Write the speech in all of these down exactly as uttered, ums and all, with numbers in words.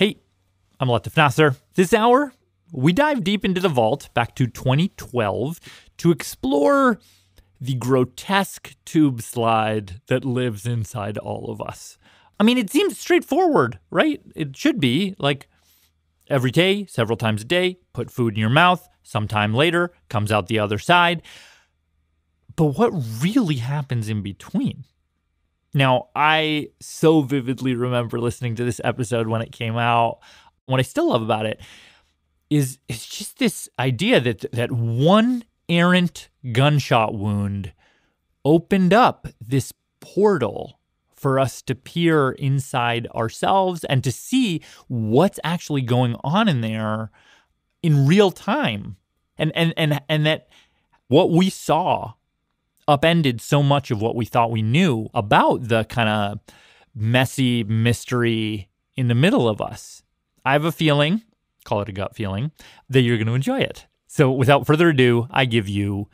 Hey, I'm Latif Nasser. This hour, we dive deep into the vault back to twenty twelve to explore the grotesque tube slide that lives inside all of us. I mean, it seems straightforward, right? It should be like every day, several times a day, put food in your mouth, sometime later, comes out the other side. But what really happens in between? Now, I so vividly remember listening to this episode when it came out. What I still love about it is it's just this idea that that one errant gunshot wound opened up this portal for us to peer inside ourselves and to see what's actually going on in there in real time. And and and and that what we saw upended so much of what we thought we knew about the kind of messy mystery in the middle of us. I have a feeling, call it a gut feeling, that you're going to enjoy it. So without further ado, I give you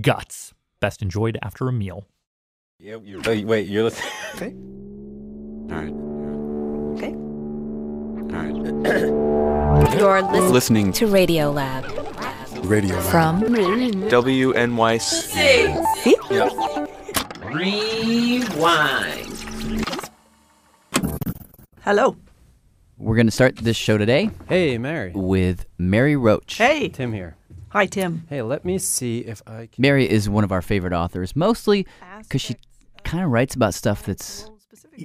Guts, best enjoyed after a meal. Yeah, you're, wait, wait, you're listening. Okay. All right. Okay. All right. You're listen- listening to Radiolab. Radiolab. From W N Y C. Yep. Rewind. Hello. We're going to start this show today. Hey, Mary. With Mary Roach. Hey. Tim here. Hi, Tim. Hey, let me see if I can... Mary is one of our favorite authors, mostly because she kind of writes about stuff that's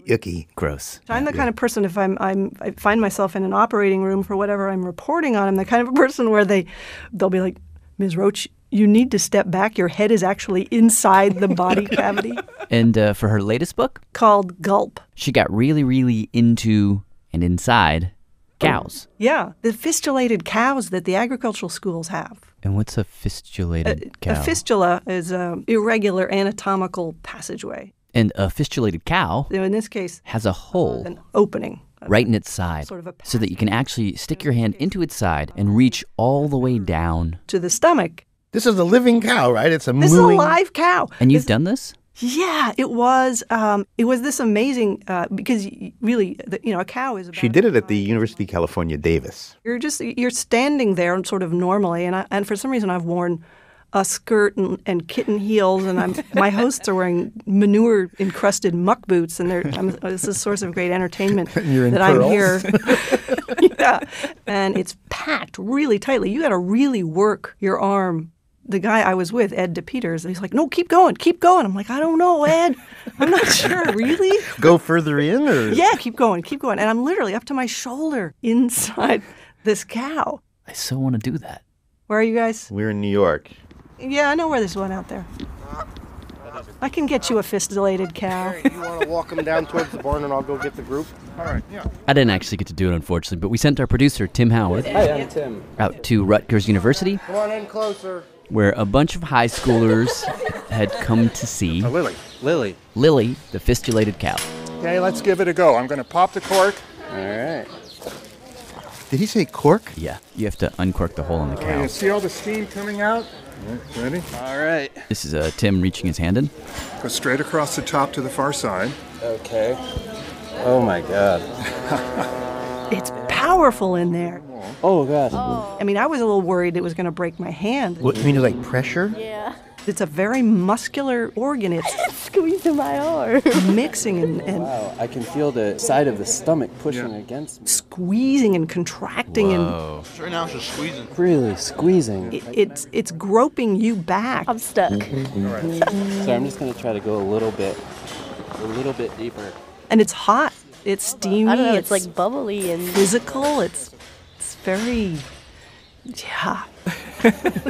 icky, gross. I'm the yeah. kind of person, if I'm, I'm, I find myself in an operating room for whatever I'm reporting on, I'm the kind of person where they, they'll be like, Miz Roach, you need to step back. Your head is actually inside the body cavity. And uh, for her latest book? Called Gulp. She got really, really into and inside cows. Oh, yeah, the fistulated cows that the agricultural schools have. And what's a fistulated a, cow? A fistula is an irregular anatomical passageway. And a fistulated cow, in this case, has a hole, an opening, right in its side, sort of a so that you can actually stick your hand into its side and reach all the way down to the stomach. This is a living cow, right? It's a this moving... This is a live cow. And you've it's... done this? Yeah, it was. Um, it was this amazing uh, because really, the, you know, a cow is. About she did it at the University of California Davis. You're just you're standing there and sort of normally, and I, and for some reason I've worn a skirt and, and kitten heels, and I'm my hosts are wearing manure encrusted muck boots, and they're I'm, it's a source of great entertainment you're that pearls. I'm here. Yeah, and it's packed really tightly. You got to really work your arm. The guy I was with, Ed DePeters, and he's like, no, keep going, keep going. I'm like, I don't know, Ed. I'm not sure, really? Go further in? Or? Yeah, keep going, keep going. And I'm literally up to my shoulder inside this cow. I so want to do that. Where are you guys? We're in New York. Yeah, I know where there's one out there. I can get you a fistulated cow. Mary, you want to walk him down towards the barn and I'll go get the group? All right, yeah. I didn't actually get to do it, unfortunately, but we sent our producer, Tim Howard, Hi, I'm Tim. out to Rutgers University. Come on in closer. Where a bunch of high schoolers had come to see oh, Lily. Lily. Lily, the fistulated cow. Okay, let's give it a go. I'm going to pop the cork. All right. Did he say cork? Yeah. You have to uncork the hole in the cow. Can you see all the steam coming out? Ready? All right. This is uh, Tim reaching his hand in. Go straight across the top to the far side. Okay. Oh, my God. It's powerful in there. Oh, God. Oh. I mean, I was a little worried it was going to break my hand. What, you mean like pressure? Yeah. It's a very muscular organ. It's squeezing my arm. Mixing and, and... Wow, I can feel the side of the stomach pushing yeah. against me. Squeezing and contracting Whoa. and... Right now it's just squeezing. Really squeezing. It, it's it's groping you back. I'm stuck. Mm-hmm. Mm-hmm. Sorry, I'm just going to try to go a little bit, a little bit deeper. And it's hot. It's steamy. I don't know, it's, it's like bubbly and physical. It's it's very, yeah.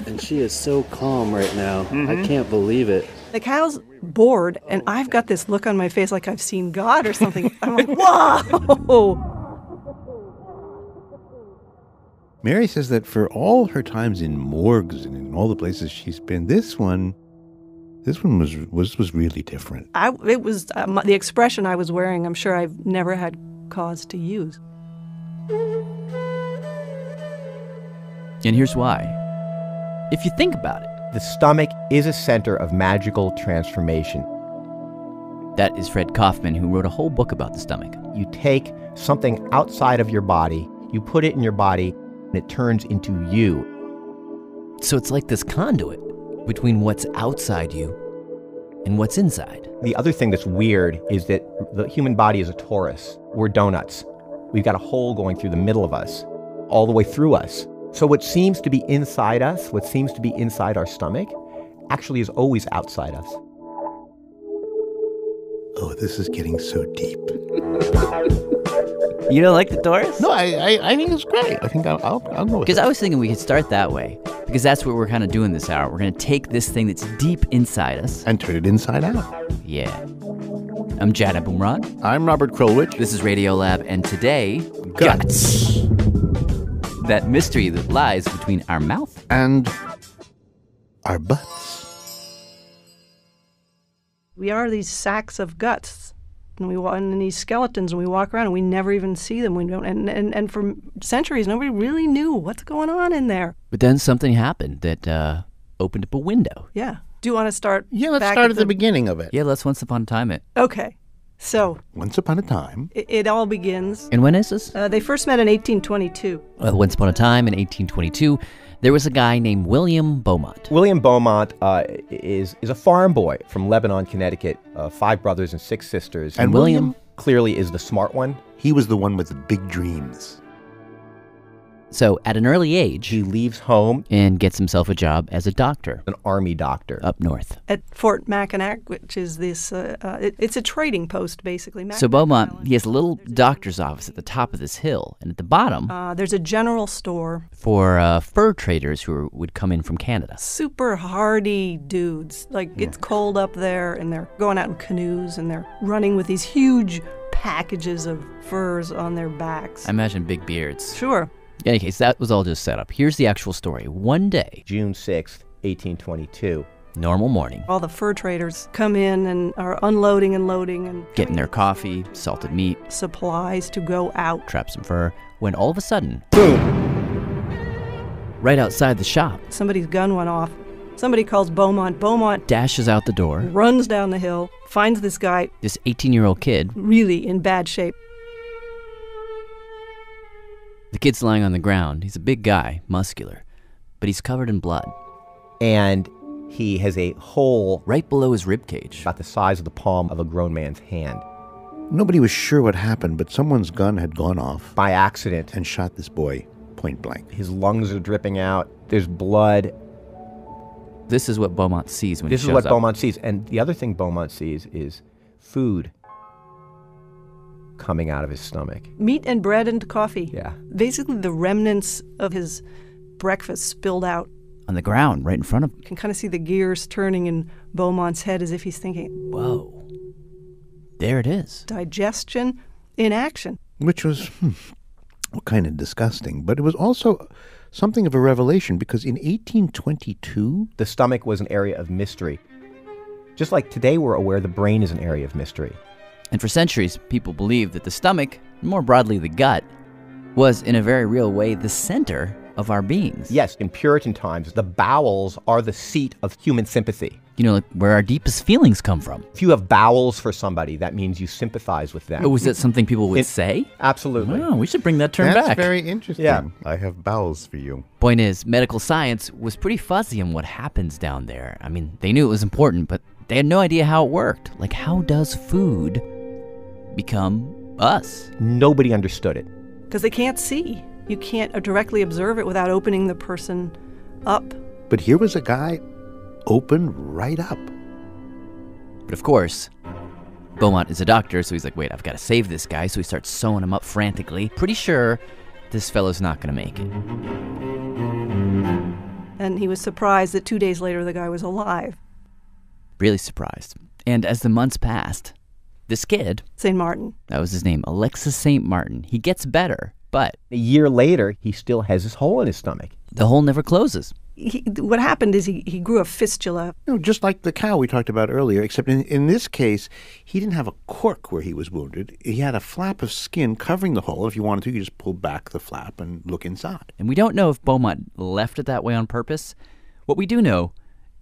And she is so calm right now. Mm-hmm. I can't believe it. The cow's bored, and I've got this look on my face like I've seen God or something. I'm like, whoa! Mary says that for all her times in morgues and in all the places she's been, this one... This one was was was really different. I, it was um, the expression I was wearing. I'm sure I've never had cause to use. And here's why. If you think about it, the stomach is a center of magical transformation. That is Fred Kaufman, who wrote a whole book about the stomach. You take something outside of your body, you put it in your body, and it turns into you. So it's like this conduit between what's outside you and what's inside. The other thing that's weird is that the human body is a torus. We're donuts. We've got a hole going through the middle of us, all the way through us. So what seems to be inside us, what seems to be inside our stomach, actually is always outside us. Oh, this is getting so deep. You don't like the torus? No, I, I, I think it's great. I think I'll, I'll, I'll go with it. Because I was thinking we could start that way, because that's what we're kind of doing this hour. We're going to take this thing that's deep inside us and turn it inside out. Yeah. I'm Jad Abumrad. I'm Robert Krulwich. This is Radiolab, and today, guts. guts. That mystery that lies between our mouth and our butts. We are these sacks of guts, and we walk in these skeletons, and we walk around, and we never even see them. We don't, and, and, and for centuries, nobody really knew what's going on in there. But then something happened that uh, opened up a window. Yeah. Do you want to start? Yeah, let's back start at, at the, the beginning of it. Yeah, let's once upon a time it. Okay. So. Once upon a time. It, it all begins. And when is this? Uh, they first met in eighteen twenty-two. Uh, once upon a time in eighteen twenty-two. There was a guy named William Beaumont. William Beaumont uh, is is a farm boy from Lebanon, Connecticut, uh, five brothers and six sisters. And, and William, William clearly is the smart one. He was the one with the big dreams. So at an early age, he leaves home and gets himself a job as a doctor. An army doctor. Up north. At Fort Mackinac, which is this, uh, uh, it, it's a trading post, basically. Mackinac, so Beaumont, Island. He has a little there's doctor's a office at the top of this hill. And at the bottom, Uh, there's a general store. For uh, fur traders who are, would come in from Canada. Super hardy dudes. Like, yeah. It's cold up there, and they're going out in canoes, and they're running with these huge packages of furs on their backs. I imagine big beards. Sure. In any case, that was all just set up. Here's the actual story. One day, June sixth, eighteen twenty-two. Normal morning. All the fur traders come in and are unloading and loading and getting their coffee, salted meat, supplies to go out, trap some fur, when all of a sudden, boom! Right outside the shop, somebody's gun went off. Somebody calls Beaumont. Beaumont dashes out the door, runs down the hill, finds this guy, this eighteen-year-old kid, really in bad shape. The kid's lying on the ground. He's a big guy, muscular, but he's covered in blood. And he has a hole right below his ribcage, about the size of the palm of a grown man's hand. Nobody was sure what happened, but someone's gun had gone off by accident and shot this boy point blank. His lungs are dripping out. There's blood. This is what Beaumont sees when he shows up. This is what Beaumont sees. And the other thing Beaumont sees is food coming out of his stomach. Meat and bread and coffee. Yeah. Basically the remnants of his breakfast spilled out. On the ground, right in front of him. You can kind of see the gears turning in Beaumont's head as if he's thinking, whoa, there it is. Digestion in action. Which was hmm, well, kind of disgusting, but it was also something of a revelation, because in eighteen twenty-two... the stomach was an area of mystery. Just like today we're aware the brain is an area of mystery. And for centuries, people believed that the stomach, and more broadly the gut, was in a very real way the center of our beings. Yes, in Puritan times, the bowels are the seat of human sympathy. You know, like where our deepest feelings come from. If you have bowels for somebody, that means you sympathize with them. Oh, was that something people would it, say? Absolutely. Oh, we should bring that term That's back. That's very interesting. Yeah. I have bowels for you. Point is, medical science was pretty fuzzy on what happens down there. I mean, they knew it was important, but they had no idea how it worked. Like, how does food become us? Nobody understood it. Because they can't see. You can't directly observe it without opening the person up. But here was a guy open right up. But of course, Beaumont is a doctor, so he's like, wait, I've got to save this guy. So he starts sewing him up frantically. Pretty sure this fellow's not going to make it. And he was surprised that two days later the guy was alive. Really surprised. And as the months passed, this kid, Saint Martin. That was his name, Alexis Saint Martin. He gets better, but a year later, he still has this hole in his stomach. The hole never closes. He, what happened is he, he grew a fistula. You know, just like the cow we talked about earlier, except in, in this case, he didn't have a cork where he was wounded. He had a flap of skin covering the hole. If you wanted to, you just pull back the flap and look inside. And we don't know if Beaumont left it that way on purpose. What we do know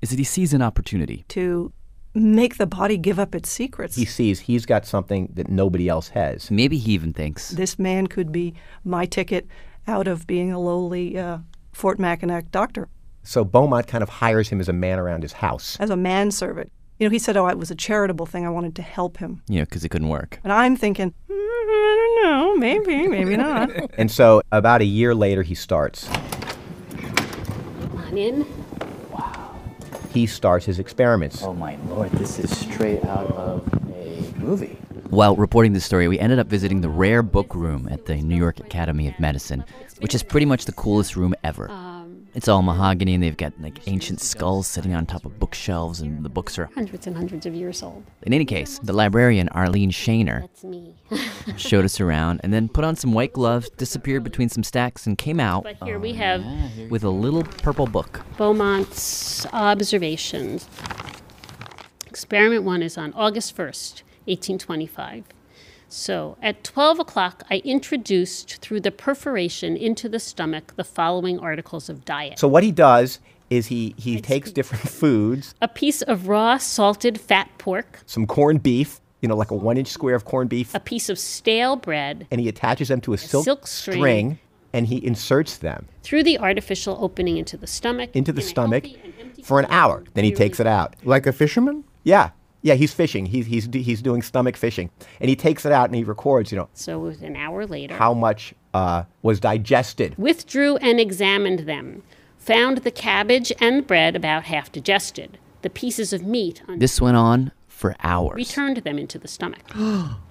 is that he sees an opportunity to make the body give up its secrets. He sees he's got something that nobody else has. Maybe he even thinks, this man could be my ticket out of being a lowly uh, Fort Mackinac doctor. So Beaumont kind of hires him as a man around his house. As a manservant. You know, he said, oh, it was a charitable thing. I wanted to help him. Yeah, because he couldn't work. And I'm thinking, mm, I don't know, maybe, maybe not. And so about a year later, he starts. Come on in. Wow. He starts his experiments. Oh, my Lord, this is straight out of a movie. While reporting this story, we ended up visiting the rare book room at the New York Academy of Medicine, which is pretty much the coolest room ever. It's all mahogany, and they've got like ancient skulls sitting on top of bookshelves, and the books are hundreds and hundreds of years old. In any case, the librarian, Arlene Shayner, that's me. showed us around, and then put on some white gloves, disappeared between some stacks, and came out but here oh, we have yeah, with a little purple book. Beaumont's observations. Experiment one is on August first, eighteen twenty-five. So, at twelve o'clock, I introduced through the perforation into the stomach the following articles of diet. So what he does is he, he takes different foods. A piece of raw salted fat pork. Some corned beef, you know, like a one-inch square of corned beef. A piece of stale bread. And he attaches them to a, a silk, silk string, string, and he inserts them. Through the artificial opening into the stomach. Into the in stomach for an hour. Then he takes it out. Like a fisherman? Yeah. Yeah, he's fishing. He's he's he's doing stomach fishing, and he takes it out and he records. You know. So it was an hour later. How much uh, was digested? Withdrew and examined them. Found the cabbage and bread about half digested. The pieces of meat. On this went on for hours. Returned them into the stomach.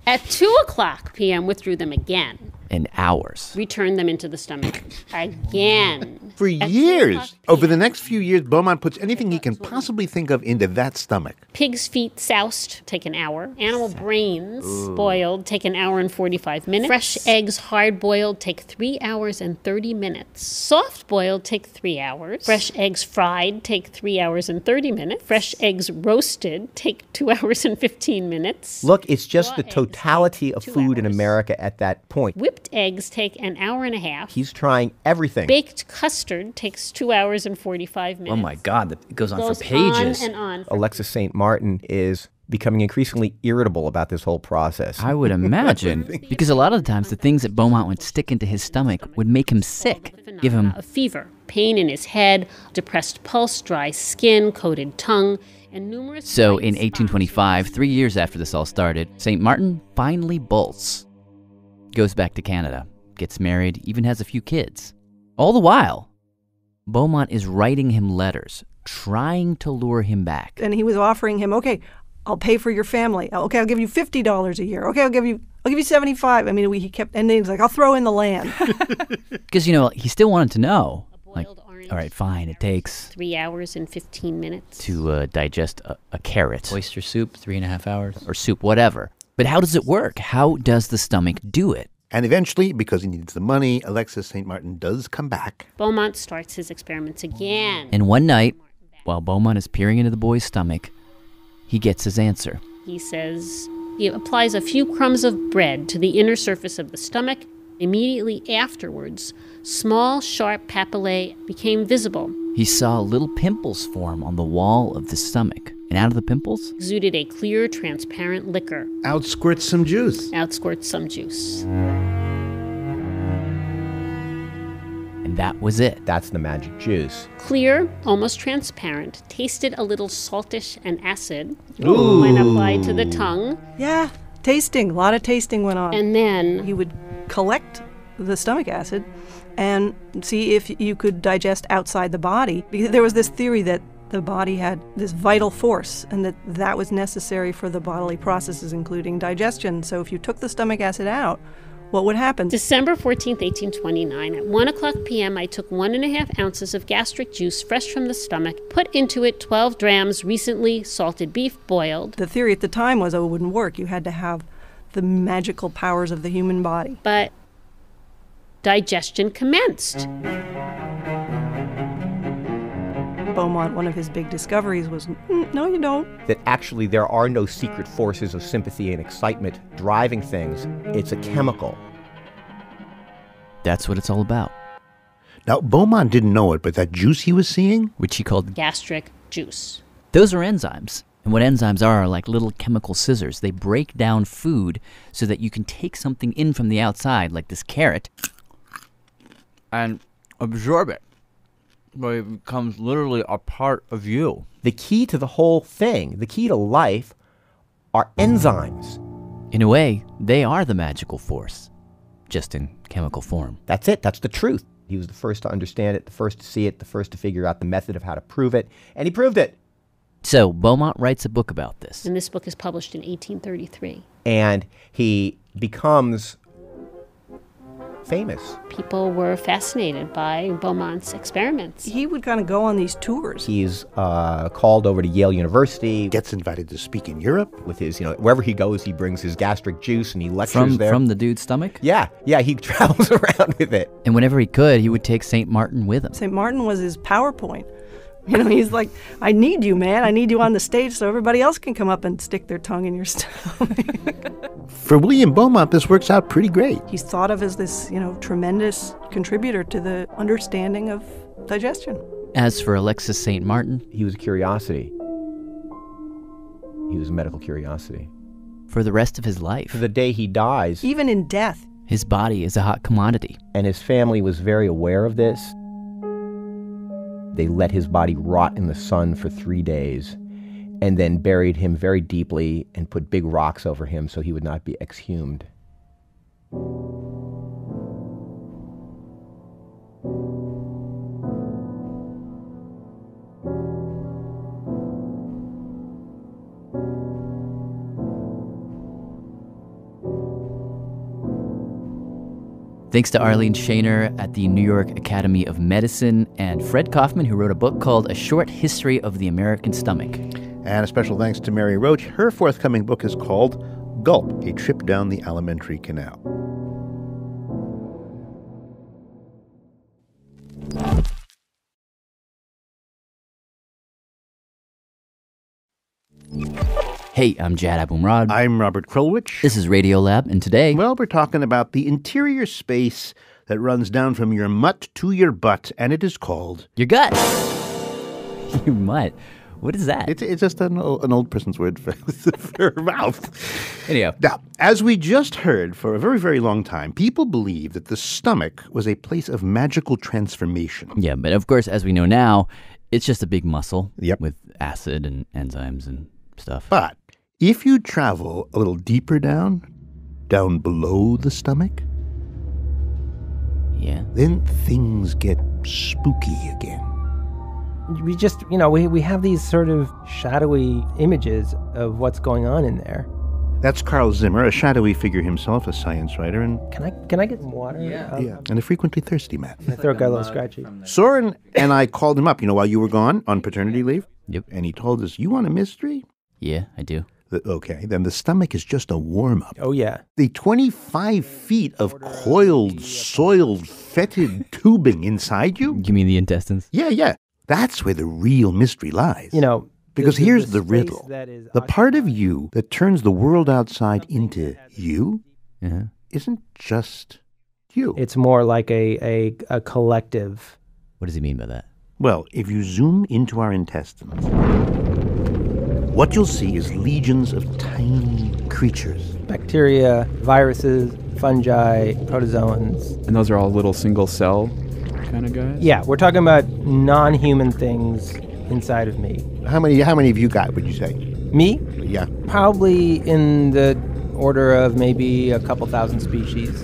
At two o'clock p m, withdrew them again. In hours. Returned them into the stomach again. For At years. Over the next few years, Beaumont puts anything he can possibly think of into that stomach. Pig's feet soused, take an hour. Animal brains Ooh. boiled, take an hour and forty-five minutes. Fresh eggs hard boiled, take three hours and thirty minutes. Soft boiled, take three hours. Fresh eggs fried, take three hours and thirty minutes. Fresh eggs roasted, take two hours and fifteen minutes. Look, it's just Raw the totality eggs, of food hours. in America at that point. Whip eggs take an hour and a half. He's trying everything. Baked custard takes two hours and forty-five minutes. Oh my God, it goes on goes for pages. On and on. Alexis Saint Martin is becoming increasingly irritable about this whole process. I would imagine, because a lot of the times the things that Beaumont would stick into his stomach would make him sick, give him a fever, pain in his head, depressed pulse, dry skin, coated tongue, and numerous... So in eighteen twenty-five, three years after this all started, Saint Martin finally bolts. Goes back to Canada, gets married, even has a few kids. All the while, Beaumont is writing him letters, trying to lure him back. And he was offering him, okay, I'll pay for your family. Okay, I'll give you fifty dollars a year. Okay, I'll give you, I'll give you seventy-five. I mean, we, he kept, and then he was like, I'll throw in the land. Because, you know, he still wanted to know. Like, all right, fine, it takes... Three hours and fifteen minutes. To uh, digest a, a carrot. Oyster soup, three and a half hours. Or soup, whatever. But how does it work? How does the stomach do it? And eventually, because he needs the money, Alexis Saint Martin does come back. Beaumont starts his experiments again. And one night, while Beaumont is peering into the boy's stomach, he gets his answer. He says he applies a few crumbs of bread to the inner surface of the stomach. Immediately afterwards, small, sharp papillae became visible. He saw little pimples form on the wall of the stomach. And out of the pimples? Exuded a clear, transparent liquor. Out squirts some juice. Out squirts some juice. And that was it. That's the magic juice. Clear, almost transparent, tasted a little saltish and acid. Ooh. When applied to the tongue. Yeah, tasting. A lot of tasting went on. And then... You would collect the stomach acid and see if you could digest outside the body. Because there was this theory that the body had this vital force, and that that was necessary for the bodily processes, including digestion. So if you took the stomach acid out, what would happen? December fourteenth, eighteen twenty-nine, at one o'clock p m, I took one and a half ounces of gastric juice fresh from the stomach, put into it twelve drams recently salted beef boiled. The theory at the time was, oh, it wouldn't work. You had to have the magical powers of the human body. But digestion commenced. Beaumont, one of his big discoveries was, mm, no, you don't. That actually there are no secret forces of sympathy and excitement driving things. It's a chemical. That's what it's all about. Now, Beaumont didn't know it, but that juice he was seeing, which he called gastric juice. Those are enzymes. And what enzymes are are like little chemical scissors. They break down food so that you can take something in from the outside, like this carrot, and absorb it. But it becomes literally a part of you. The key to the whole thing, the key to life, are enzymes. In a way, they are the magical force, just in chemical form. That's it. That's the truth. He was the first to understand it, the first to see it, the first to figure out the method of how to prove it, and he proved it. So Beaumont writes a book about this. And this book is published in eighteen thirty-three. And he becomes famous. People were fascinated by Beaumont's experiments. He would kind of go on these tours. He's uh, called over to Yale University. Gets invited to speak in Europe. With his, you know, wherever he goes, he brings his gastric juice and he lectures from, there. From the dude's stomach? Yeah, yeah, he travels around with it. And whenever he could, he would take Saint Martin with him. Saint Martin was his PowerPoint. You know, he's like, I need you, man. I need you on the stage so everybody else can come up and stick their tongue in your stomach. For William Beaumont, this works out pretty great. He's thought of as this, you know, tremendous contributor to the understanding of digestion. As for Alexis Saint Martin, he was a curiosity. He was a medical curiosity. For the rest of his life. For the day he dies. Even in death. His body is a hot commodity. And his family was very aware of this. They let his body rot in the sun for three days and then buried him very deeply and put big rocks over him so he would not be exhumed. Thanks to Arlene Shayner at the New York Academy of Medicine and Fred Kaufman, who wrote a book called A Short History of the American Stomach. And a special thanks to Mary Roach. Her forthcoming book is called Gulp, A Trip Down the Alimentary Canal. Hey, I'm Jad Abumrad. I'm Robert Krulwich. This is Radiolab, and today... Well, we're talking about the interior space that runs down from your mutt to your butt, and it is called... Your gut! Your mutt? What is that? It's, it's just an, an old person's word for, for mouth. Anyhow. Now, as we just heard, for a very, very long time, people believed that the stomach was a place of magical transformation. Yeah, but of course, as we know now, it's just a big muscle yep. with acid and enzymes and stuff. But... if you travel a little deeper down, down below the stomach, yeah, then things get spooky again. We just, you know, we, we have these sort of shadowy images of what's going on in there. That's Carl Zimmer, a shadowy figure himself, a science writer. And can I can I get some water? Yeah. Um, yeah. And a frequently thirsty man. My throat got a little scratchy. Soren and I called him up, you know, while you were gone on paternity leave. Yep. And he told us, you want a mystery? Yeah, I do. Okay, then the stomach is just a warm-up. Oh, yeah. The twenty-five feet of coiled, soiled, fetid tubing inside you? You mean the intestines? Yeah, yeah. That's where the real mystery lies. You know... Because here's the riddle. The part of you that turns the world outside into you uh-huh. isn't just you. It's more like a, a, a collective. What does he mean by that? Well, if you zoom into our intestines... what you'll see is legions of tiny creatures. Bacteria, viruses, fungi, protozoans. And those are all little single cell kind of guys? Yeah, we're talking about non-human things inside of me. How many How many of you got, would you say? Me? Yeah. Probably in the order of maybe a couple thousand species.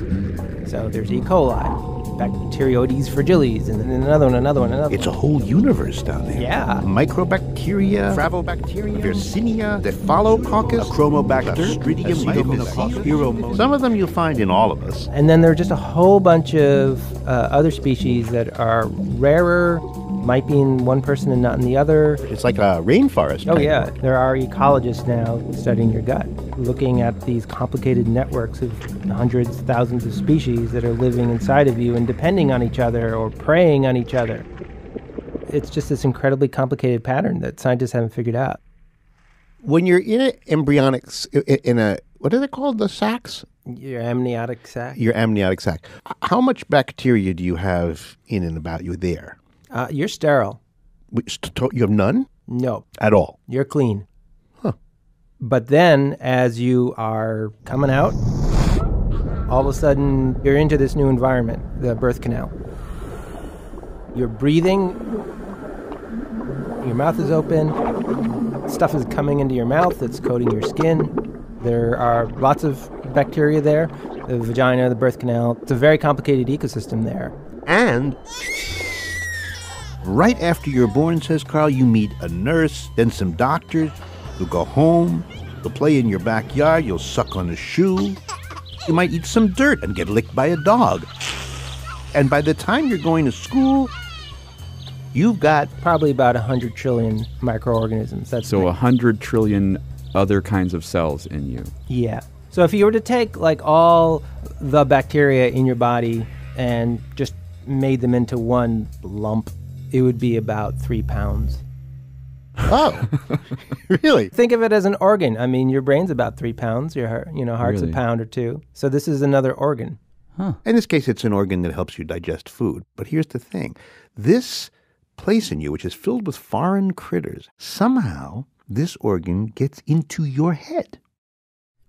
So there's E. coli. Bacterioides fragilis, and then another one, another one, another one. It's a whole universe down there. Yeah. Microbacteria, Fravobacteria, Yersinia, Cephalococcus, Chromobacter, Clostridium, some of them you'll find in all of us. And then there are just a whole bunch of uh, other species that are rarer, might be in one person and not in the other. It's like a rainforest. Oh, yeah. Work. There are ecologists now studying your gut, looking at these complicated networks of hundreds, thousands of species that are living inside of you and depending on each other or preying on each other. It's just this incredibly complicated pattern that scientists haven't figured out. When you're in an embryonic, in a, what are they called, the sacs? Your amniotic sac. Your amniotic sac. How much bacteria do you have in and about you there? Uh, you're sterile. You have none? No. At all? You're clean. But then as you are coming out, all of a sudden you're into this new environment, the birth canal. You're breathing, your mouth is open, stuff is coming into your mouth that's coating your skin. There are lots of bacteria there, the vagina, the birth canal. It's a very complicated ecosystem there. And right after you're born, says Carl, you meet a nurse, then some doctors. You'll go home, you'll play in your backyard, you'll suck on a shoe. You might eat some dirt and get licked by a dog. And by the time you're going to school, you've got probably about one hundred trillion microorganisms. That's so one hundred trillion other kinds of cells in you. Yeah. So if you were to take like all the bacteria in your body and just made them into one lump, it would be about three pounds. Oh, really? Think of it as an organ. I mean, your brain's about three pounds. Your, you know, heart's really? a pound or two. So this is another organ. Huh. In this case, it's an organ that helps you digest food. But here's the thing. This place in you, which is filled with foreign critters, somehow this organ gets into your head.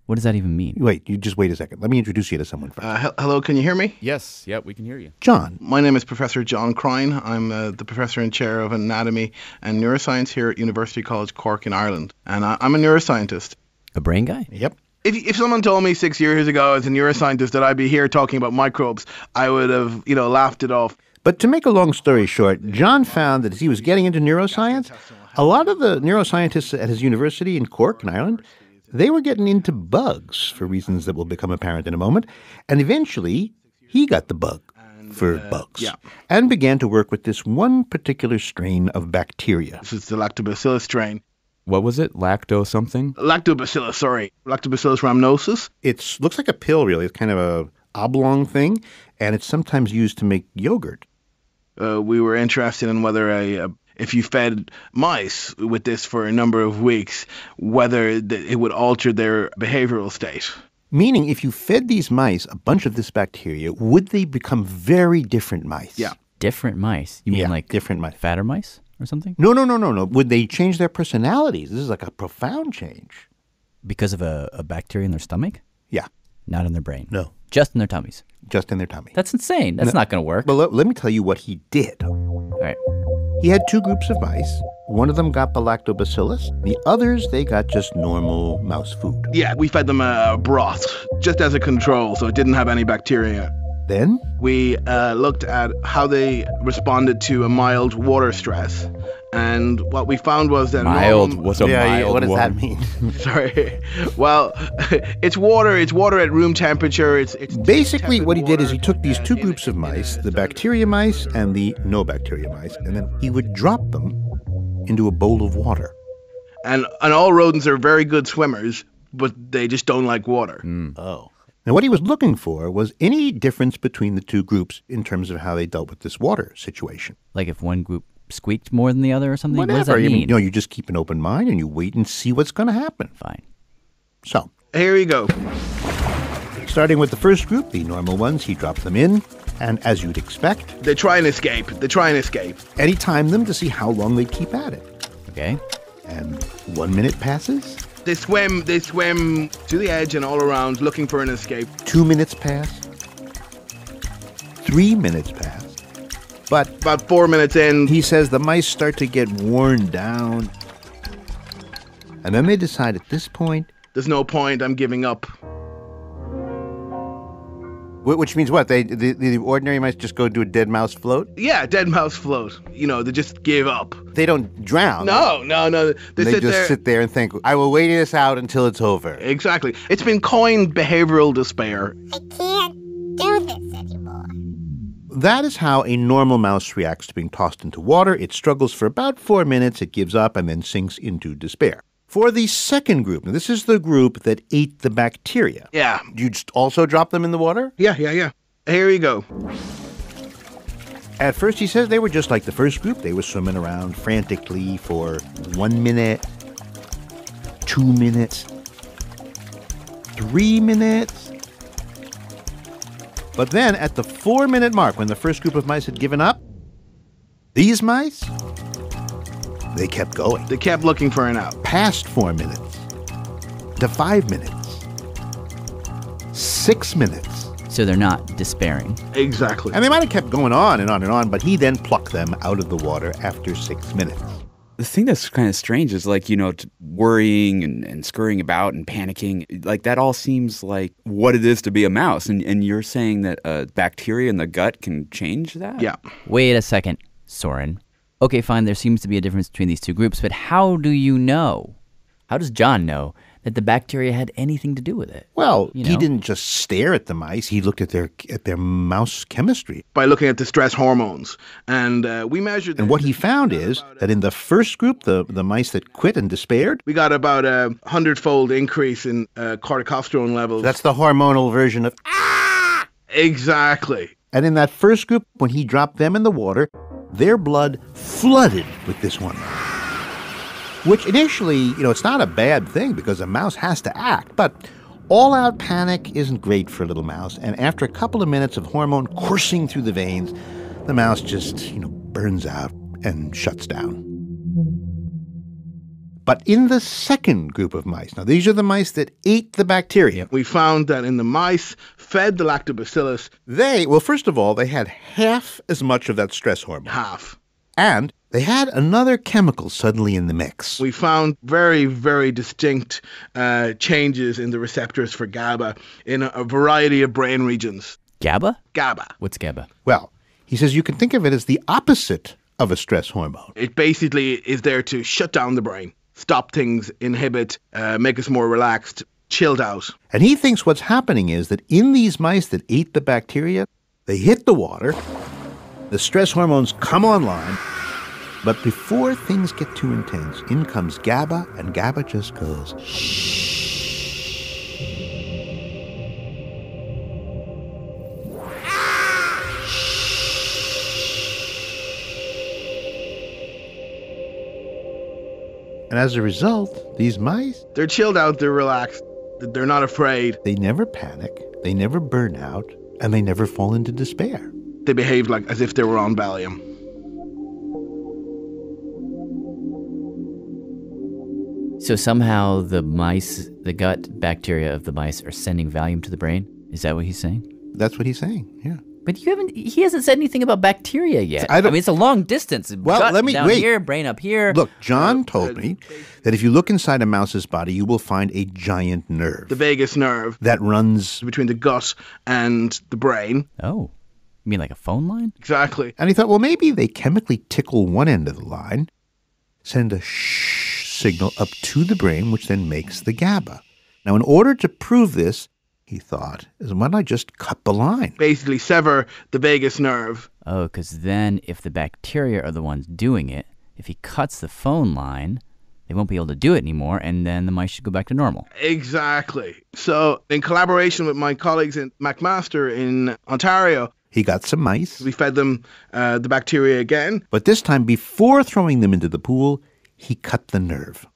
What does that even mean? Wait, you just wait a second. Let me introduce you to someone first. Uh, he hello, can you hear me? Yes, yeah, we can hear you. John. My name is Professor John Crine. I'm uh, the professor and chair of anatomy and neuroscience here at University College Cork in Ireland. And I I'm a neuroscientist. A brain guy? Yep. If, if someone told me six years ago as a neuroscientist that I'd be here talking about microbes, I would have, you know, laughed it off. But to make a long story short, John found that as he was getting into neuroscience, a lot of the neuroscientists at his university in Cork in Ireland, they were getting into bugs for reasons that will become apparent in a moment. And eventually, he got the bug and, for uh, bugs yeah. and began to work with this one particular strain of bacteria. This is the Lactobacillus strain. What was it? Lacto something? Lactobacillus, sorry. Lactobacillus rhamnosus. It looks like a pill, really. It's kind of a oblong thing, and it's sometimes used to make yogurt. Uh, we were interested in whether a... a If you fed mice with this for a number of weeks, whether it would alter their behavioral state. Meaning, if you fed these mice a bunch of this bacteria, would they become very different mice? Yeah. Different mice? You mean yeah, like different mice. fatter mice or something? No, no, no, no, no. Would they change their personalities? This is like a profound change. Because of a, a bacteria in their stomach? Yeah. Not in their brain? No. Just in their tummies? Just in their tummy. That's insane. That's no, not going to work. Well, let, let me tell you what he did. All right. He had two groups of mice. One of them got the lactobacillus. The others, they got just normal mouse food. Yeah, we fed them a broth, just as a control, so it didn't have any bacteria. Then? We uh, looked at how they responded to a mild water stress. And what we found was that... Mild? What's a yeah, mild yeah, What does one? that mean? Sorry. Well, it's water. It's water at room temperature. It's, it's Basically, what he did is he took these two groups of mice, the bacteria mice and the no bacteria mice, and then he would drop them into a bowl of water. And, and all rodents are very good swimmers, but they just don't like water. Mm. Oh. Now, what he was looking for was any difference between the two groups in terms of how they dealt with this water situation. Like if one group squeaked more than the other or something? Whatever. What does that mean? I mean, you know, you just keep an open mind and you wait and see what's going to happen. Fine. So. Here we go. Starting with the first group, the normal ones, he dropped them in. And as you'd expect... They try and escape. They try and escape. And he timed them to see how long they'd keep at it. Okay. And one minute passes... They swim, they swim to the edge and all around, looking for an escape. Two minutes passed. Three minutes passed. But about four minutes in, he says the mice start to get worn down. And then they decide at this point... There's no point, I'm giving up. Which means what? They the, the ordinary mice just go do a dead mouse float? Yeah, dead mouse float. You know, they just give up. They don't drown. No, no, no. They, they sit just there. sit there and think, I will wait this out until it's over. Exactly. It's been coined behavioral despair. I can't do this anymore. That is how a normal mouse reacts to being tossed into water. It struggles for about four minutes, it gives up, and then sinks into despair. For the second group, now this is the group that ate the bacteria. Yeah. You just also drop them in the water? Yeah, yeah, yeah. Here you go. At first, he says they were just like the first group. They were swimming around frantically for one minute, two minutes, three minutes. But then at the four-minute mark, when the first group of mice had given up, these mice... They kept going. They kept looking for an out. Past four minutes. to five minutes, six minutes. So they're not despairing. Exactly. And they might have kept going on and on and on, but he then plucked them out of the water after six minutes. The thing that's kind of strange is, like, you know, worrying and, and scurrying about and panicking, like, that all seems like what it is to be a mouse. And, and you're saying that uh, bacteria in the gut can change that? Yeah. Wait a second, Soren. Okay, fine, there seems to be a difference between these two groups, but how do you know? How does John know that the bacteria had anything to do with it? Well, you know? He didn't just stare at the mice. He looked at their at their mouse chemistry. By looking at the stress hormones. And uh, we measured... And what he found is that in the first group, the, the mice that quit and despaired... We got about a hundred-fold increase in uh, corticosterone levels. That's the hormonal version of... Ah! Exactly. And in that first group, when he dropped them in the water, their blood flooded with this one. Which initially, you know, it's not a bad thing because a mouse has to act, but all-out panic isn't great for a little mouse, and after a couple of minutes of hormone coursing through the veins, the mouse just, you know, burns out and shuts down. But in the second group of mice, now these are the mice that ate the bacteria. We found that in the mice fed the lactobacillus, they, well, first of all, they had half as much of that stress hormone. Half. And they had another chemical suddenly in the mix. We found very, very distinct uh, changes in the receptors for GABA in a, a variety of brain regions. GABA? GABA. What's GABA? Well, he says you can think of it as the opposite of a stress hormone. It basically is there to shut down the brain, stop things, inhibit, uh, make us more relaxed, chilled out. And he thinks what's happening is that in these mice that ate the bacteria, they hit the water, the stress hormones come online, but before things get too intense, in comes GABA, and GABA just goes shh. Ah! Shh. And as a result, these mice... They're chilled out, they're relaxed, they're not afraid. They never panic, they never burn out, and they never fall into despair. They behaved like as if they were on Valium. So somehow the mice, the gut bacteria of the mice are sending Valium to the brain? Is that what he's saying? That's what he's saying, yeah. But you haven't, he hasn't said anything about bacteria yet. I, I mean, it's a long distance. Well, gut let me, down wait. here, brain up here. Look, John told me that if you look inside a mouse's body, you will find a giant nerve. The vagus nerve. That runs between the gut and the brain. Oh. You mean like a phone line? Exactly. And he thought, well, maybe they chemically tickle one end of the line, send a shh signal up to the brain, which then makes the GABA. Now, in order to prove this, he thought, is why don't I just cut the line? Basically sever the vagus nerve. Oh, because then if the bacteria are the ones doing it, if he cuts the phone line, they won't be able to do it anymore, and then the mice should go back to normal. Exactly. So in collaboration with my colleagues at McMaster in Ontario, he got some mice. We fed them uh, the bacteria again. But this time, before throwing them into the pool, he cut the nerve.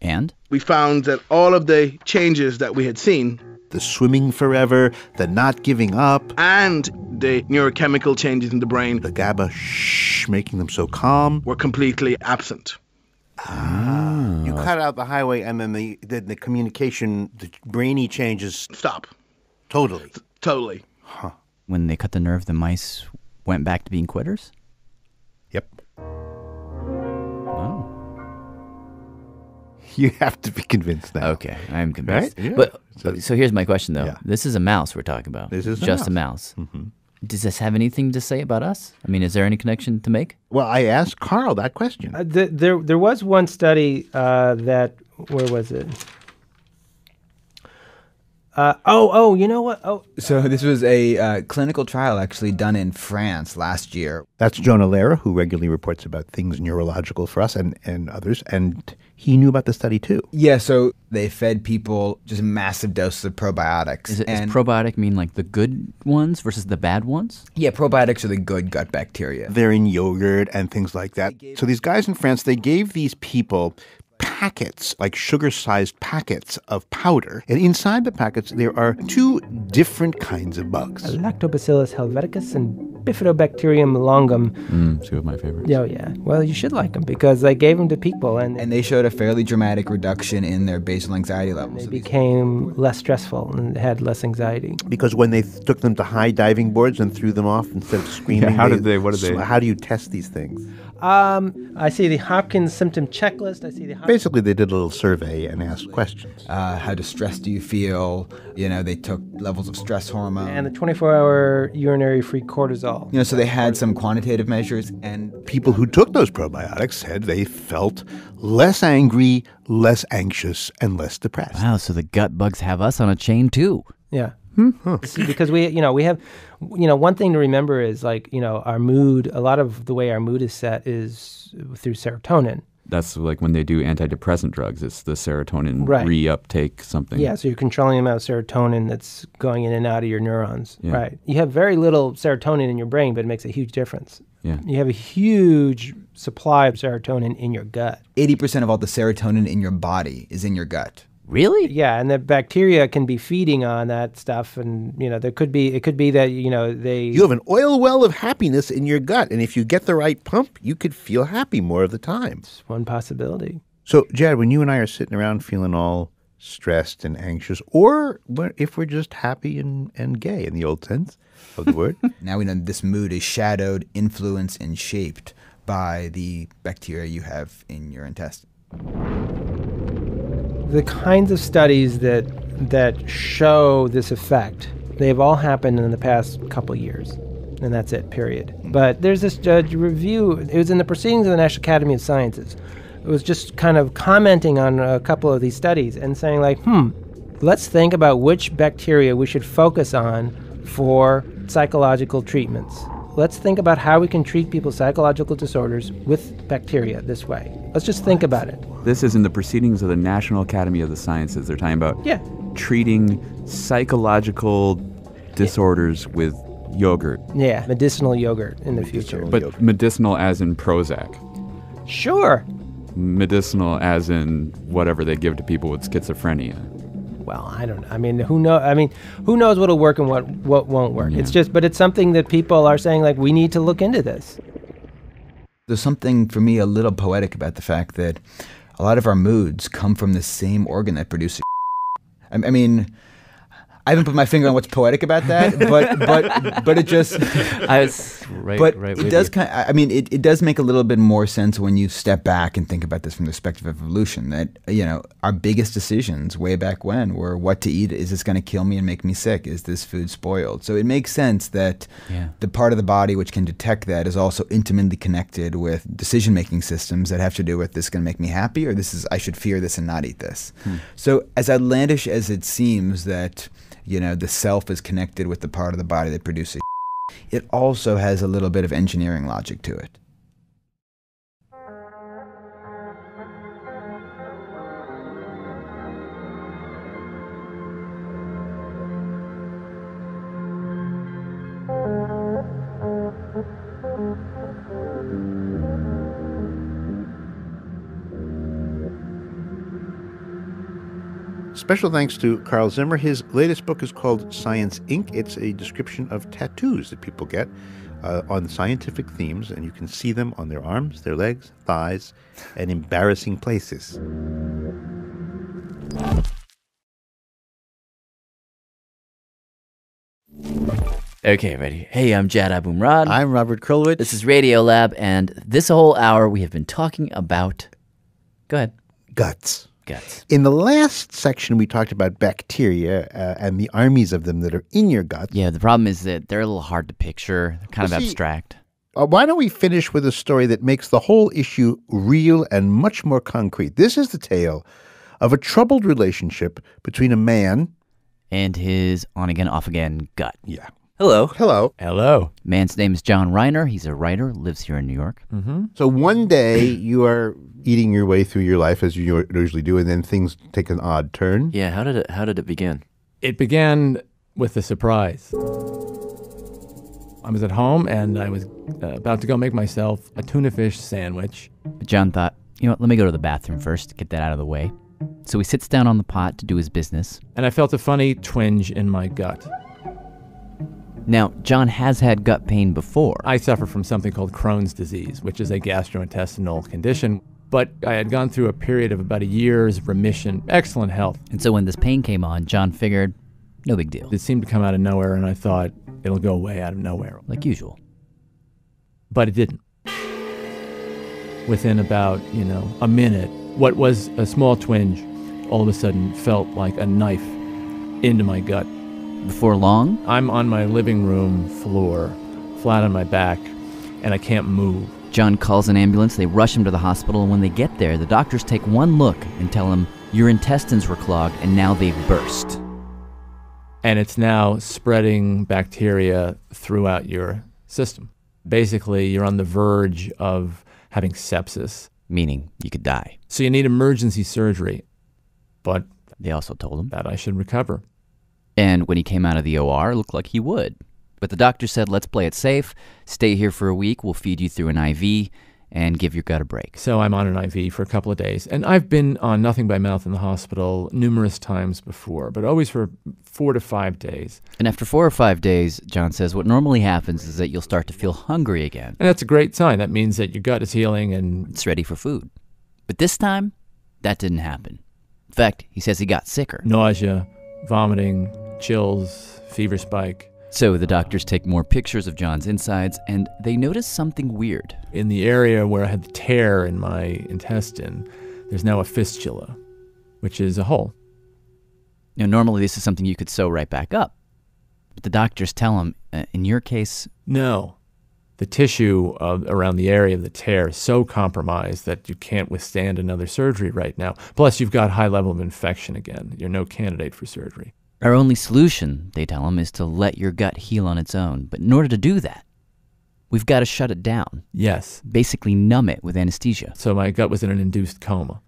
And? We found that all of the changes that we had seen, the swimming forever, the not giving up, and the neurochemical changes in the brain, the GABA shh, making them so calm, were completely absent. Ah. You cut out the highway and then the, the, the communication, the brainy changes. Stop. Totally. Totally. Huh. When they cut the nerve, the mice went back to being quitters? Yep. Oh. You have to be convinced now. Okay, I'm convinced. Right? Yeah. But so, so here's my question, though. Yeah. This is a mouse we're talking about. This is just a mouse. A mouse. Mm-hmm. Does this have anything to say about us? I mean, is there any connection to make? Well, I asked Carl that question. Uh, th there, there was one study uh, that, where was it? Uh, oh, oh, you know what? Oh, so this was a uh, clinical trial actually done in France last year. That's Joan Alera, who regularly reports about things neurological for us and, and others, and he knew about the study too. Yeah, so they fed people just massive doses of probiotics. Is it, and does probiotic mean like the good ones versus the bad ones? Yeah, probiotics are the good gut bacteria. They're in yogurt and things like that. So these guys in France, they gave these people packets, like sugar-sized packets of powder. And inside the packets, there are two different kinds of bugs. Lactobacillus helveticus and Bifidobacterium longum. Mm, two of my favorites. Oh, yeah. Well, you should like them because I gave them to people. And, and they showed a fairly dramatic reduction in their basal anxiety levels. They became less stressful and had less anxiety. Because when they th- took them to high diving boards and threw them off instead of screaming. Yeah, how did they, what did they? How do you test these things? Um, I see the Hopkins symptom checklist. I see the Hopkins. Basically, they did a little survey and asked questions. Uh, how distressed do you feel? You know, they took levels of stress hormone. And the twenty-four hour urinary-free cortisol. You know, so they had some quantitative measures. And people who took those probiotics said they felt less angry, less anxious, and less depressed. Wow, so the gut bugs have us on a chain, too. Yeah. Hmm? Huh. See, because we, you know, we have, you know, one thing to remember is like, you know, our mood, a lot of the way our mood is set is through serotonin. That's like when they do antidepressant drugs, it's the serotonin right. reuptake something. Yeah, so you're controlling the amount of serotonin that's going in and out of your neurons. Yeah. Right. You have very little serotonin in your brain, but it makes a huge difference. Yeah. You have a huge supply of serotonin in your gut. eighty percent of all the serotonin in your body is in your gut. Really? Yeah, and the bacteria can be feeding on that stuff, and you know there could be it could be that you know they you have an oil well of happiness in your gut, and if you get the right pump, you could feel happy more of the time. It's one possibility. So, Jad, when you and I are sitting around feeling all stressed and anxious, or if we're just happy and, and gay in the old sense of the word, now we know this mood is shadowed, influenced, and shaped by the bacteria you have in your intestine. The kinds of studies that that show this effect, they've all happened in the past couple years, and that's it, period. But there's this uh, review, it was in the Proceedings of the National Academy of Sciences. It was just kind of commenting on a couple of these studies and saying like, hmm, let's think about which bacteria we should focus on for psychological treatments. Let's think about how we can treat people's psychological disorders with bacteria this way. Let's just think about it. This is in the Proceedings of the National Academy of the Sciences. They're talking about yeah. treating psychological disorders yeah. with yogurt. Yeah, medicinal yogurt in the medicinal future. But yogurt. Medicinal as in Prozac. Sure. Medicinal as in whatever they give to people with schizophrenia. Well, I don't know. I mean, who know? I mean, who knows what'll work and what what won't work? Yeah. It's just, but it's something that people are saying, like, we need to look into this. There's something for me a little poetic about the fact that a lot of our moods come from the same organ that produces. I, I mean, I haven't put my finger on what's poetic about that, but but but it just. I was right, but right it does you. kind. Of, I mean, it, it does make a little bit more sense when you step back and think about this from the perspective of evolution. That you know, our biggest decisions way back when were what to eat. Is this going to kill me and make me sick? Is this food spoiled? So it makes sense that yeah. the part of the body which can detect that is also intimately connected with decision-making systems that have to do with this is going to make me happy or this is I should fear this and not eat this. Hmm. So as outlandish as it seems that. You know, the self is connected with the part of the body that produces it. It also has a little bit of engineering logic to it. Special thanks to Carl Zimmer. His latest book is called Science Incorporated. It's a description of tattoos that people get uh, on scientific themes, and you can see them on their arms, their legs, thighs, and embarrassing places. Okay, ready. Hey, I'm Jad Abumrad. I'm Robert Krulwich. This is Radiolab, and this whole hour we have been talking about... Go ahead. Guts. Guts. In the last section, we talked about bacteria uh, and the armies of them that are in your guts. Yeah, the problem is that they're a little hard to picture. They're kind well, of see, abstract. Uh, why don't we finish with a story that makes the whole issue real and much more concrete? This is the tale of a troubled relationship between a man... and his on-again, off-again gut. Yeah. Hello. Hello. Hello. Man's name is John Reiner. He's a writer, lives here in New York. Mm-hmm. So one day you are eating your way through your life as you usually do, and then things take an odd turn. Yeah, how did it, how did it begin? It began with a surprise. I was at home, and I was uh, about to go make myself a tuna fish sandwich. John thought, you know what, let me go to the bathroom first, get that out of the way. So he sits down on the pot to do his business. And I felt a funny twinge in my gut. Now, John has had gut pain before. I suffer from something called Crohn's disease, which is a gastrointestinal condition. But I had gone through a period of about a year's remission, excellent health. And so when this pain came on, John figured, no big deal. It seemed to come out of nowhere, and I thought, it'll go away out of nowhere. Like usual. But it didn't. Within about, you know, a minute, what was a small twinge all of a sudden felt like a knife into my gut. Before long? I'm on my living room floor, flat on my back, and I can't move. John calls an ambulance, they rush him to the hospital, and when they get there, the doctors take one look and tell him, your intestines were clogged, and now they've burst. And it's now spreading bacteria throughout your system. Basically, you're on the verge of having sepsis. Meaning, you could die. So you need emergency surgery. But they also told him that I should recover. And when he came out of the O R, it looked like he would. But the doctor said, let's play it safe, stay here for a week, we'll feed you through an I V, and give your gut a break. So I'm on an I V for a couple of days, and I've been on nothing by mouth in the hospital numerous times before, but always for four to five days. And after four or five days, John says, what normally happens is that you'll start to feel hungry again. And that's a great sign. That means that your gut is healing and it's ready for food. But this time, that didn't happen. In fact, he says he got sicker. Nausea, vomiting, chills, fever spike. So the doctors take more pictures of John's insides, and they notice something weird. In the area where I had the tear in my intestine, there's now a fistula, which is a hole. Now, normally this is something you could sew right back up. But the doctors tell him, uh, in your case... No. The tissue uh, around the area of the tear is so compromised that you can't withstand another surgery right now. Plus, you've got high level of infection again. You're no candidate for surgery. Our only solution, they tell him, is to let your gut heal on its own. But in order to do that, we've got to shut it down. Yes. Basically numb it with anesthesia. So my gut was in an induced coma.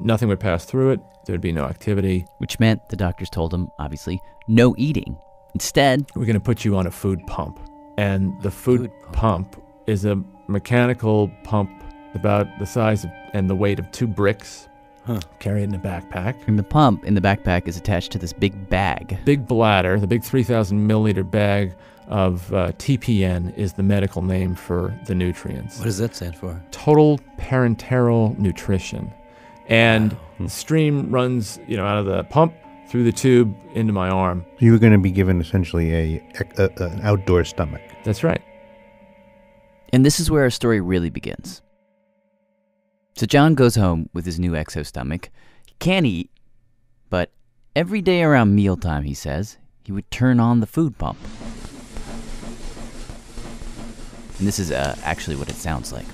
Nothing would pass through it. There'd be no activity. Which meant, the doctors told him, obviously, no eating. Instead... We're going to put you on a food pump. And the food, food pump. pump is a mechanical pump about the size of, and the weight of two bricks. Huh. Carry it in a backpack. And the pump in the backpack is attached to this big bag. Big bladder, the big three thousand milliliter bag of uh, T P N is the medical name for the nutrients. What does that stand for? Total parenteral nutrition. And wow. the stream runs, you know, out of the pump through the tube into my arm. You were going to be given essentially a, a, a an outdoor stomach. That's right. And this is where our story really begins. So John goes home with his new exostomach. He can eat, but every day around mealtime, he says, he would turn on the food pump. And this is uh, actually what it sounds like.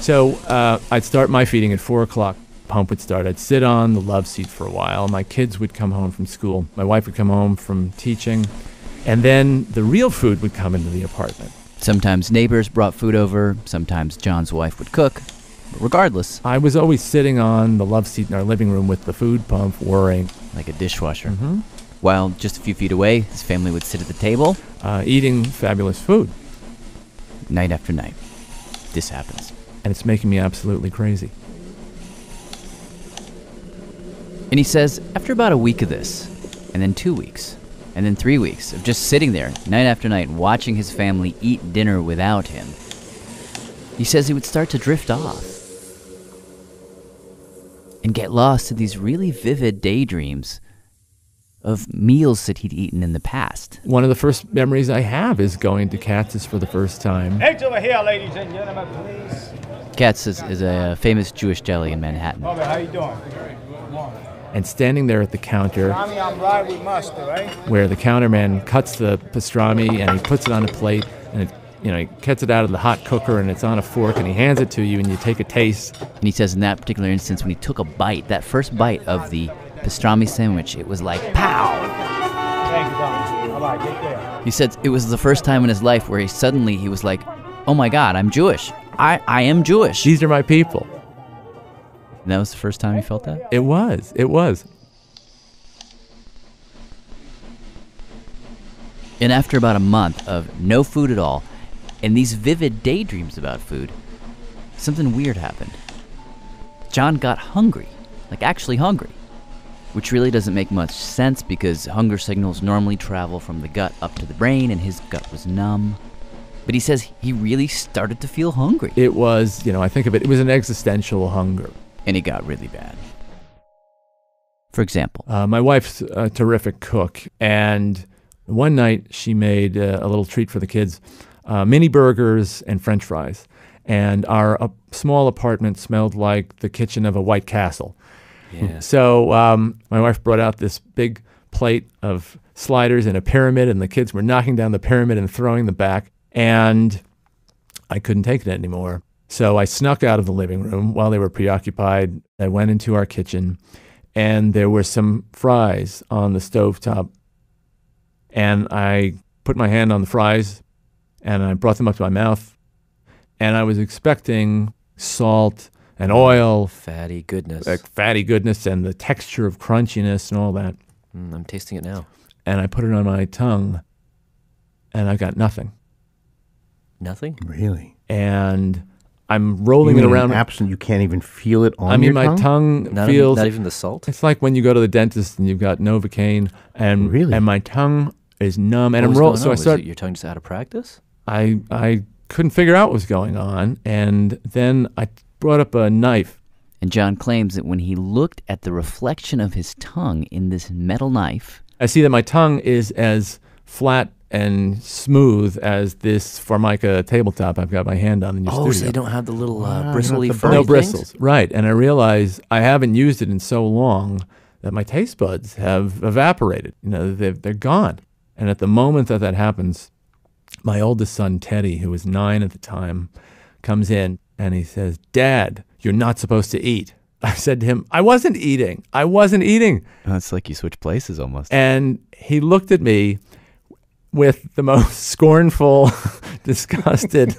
So uh, I'd start my feeding at four o'clock. Pump would start. I'd sit on the love seat for a while. My kids would come home from school. My wife would come home from teaching. And then the real food would come into the apartment. Sometimes neighbors brought food over, sometimes John's wife would cook, but regardless. I was always sitting on the love seat in our living room with the food pump whirring. Like a dishwasher. Mm-hmm. While just a few feet away, his family would sit at the table. Uh, eating fabulous food. Night after night, this happens. And it's making me absolutely crazy. And he says, after about a week of this, and then two weeks, and then three weeks of just sitting there, night after night, watching his family eat dinner without him, he says he would start to drift off and get lost in these really vivid daydreams of meals that he'd eaten in the past. One of the first memories I have is going to Katz's for the first time. Eight over here, ladies and gentlemen, please. Katz's is a famous Jewish deli in Manhattan. Robert, how you doing? Good morning. And standing there at the counter, where the counterman cuts the pastrami and he puts it on a plate, and it, you know, he cuts it out of the hot cooker and it's on a fork and he hands it to you and you take a taste. And he says in that particular instance, when he took a bite, that first bite of the pastrami sandwich, it was like, pow! Thank you, Don. All right, get there. He said it was the first time in his life where he suddenly, he was like, oh my God, I'm Jewish. I, I am Jewish. These are my people. And that was the first time you felt that? It was. It was. And after about a month of no food at all, and these vivid daydreams about food, something weird happened. John got hungry, like actually hungry, which really doesn't make much sense because hunger signals normally travel from the gut up to the brain, and his gut was numb. But he says he really started to feel hungry. It was, you know, I think of it, it was an existential hunger. And it got really bad. For example. Uh, my wife's a terrific cook, and one night she made uh, a little treat for the kids, uh, mini burgers and French fries. And our uh, small apartment smelled like the kitchen of a White Castle. Yeah. So um, my wife brought out this big plate of sliders in a pyramid, and the kids were knocking down the pyramid and throwing them back. And I couldn't take it anymore. So I snuck out of the living room while they were preoccupied. I went into our kitchen, and there were some fries on the stovetop. And I put my hand on the fries, and I brought them up to my mouth. And I was expecting salt and oil. Fatty goodness. Like fatty goodness and the texture of crunchiness and all that. Mm, I'm tasting it now. And I put it on my tongue, and I got nothing. Nothing? Really? And I'm rolling you mean it around. Absent, you can't even feel it on I mean, your tongue? I mean, my tongue not feels... Even, not even the salt? It's like when you go to the dentist and you've got Novocaine, and really? and my tongue is numb. And what I'm rolling. So I start, was it your tongue just out of practice? I, I couldn't figure out what was going on, and then I brought up a knife. And John claims that when he looked at the reflection of his tongue in this metal knife... I see that my tongue is as flat and smooth as this Formica tabletop I've got my hand on in your oh, studio. Oh, so they don't have the little uh, wow, bristly the furry No things? bristles, right. And I realize I haven't used it in so long that my taste buds have evaporated. You know, they've, they're gone. And at the moment that that happens, my oldest son, Teddy, who was nine at the time, comes in and he says, "Dad, you're not supposed to eat." I said to him, "I wasn't eating. I wasn't eating." Oh, it's like you switch places almost. And he looked at me with the most scornful, disgusted,